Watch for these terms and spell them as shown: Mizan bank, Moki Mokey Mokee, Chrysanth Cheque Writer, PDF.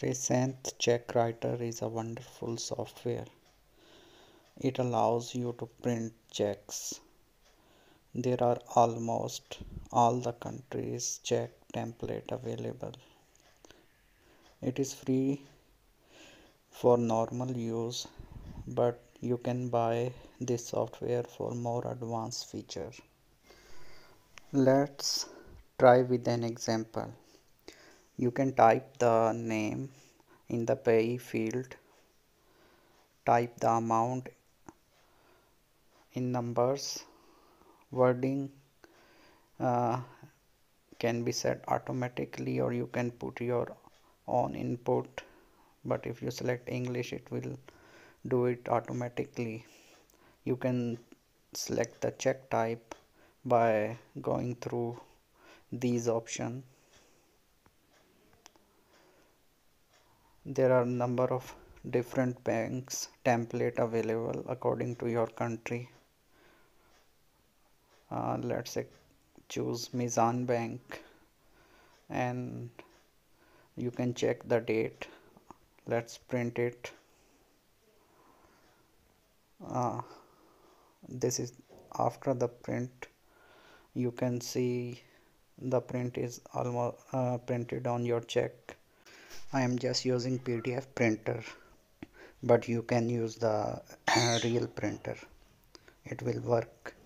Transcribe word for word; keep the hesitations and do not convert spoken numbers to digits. Chrysanth Cheque Writer is a wonderful software. It allows you to print checks. There are almost all the countries' check template available. It is free for normal use, but you can buy this software for more advanced feature. Let's try with an example. You can type the name in the pay field, type the amount in numbers. Wording uh, can be set automatically, or you can put your own input, but if you select English, it will do it automatically. You can select the check type by going through these options. There are number of different banks template available according to your country. Uh, let's say choose Mizan Bank, and you can check the date. Let's print it. Uh, this is after the print. You can see the print is almost uh, printed on your check. I am just using P D F printer, but you can use the real printer. It will work.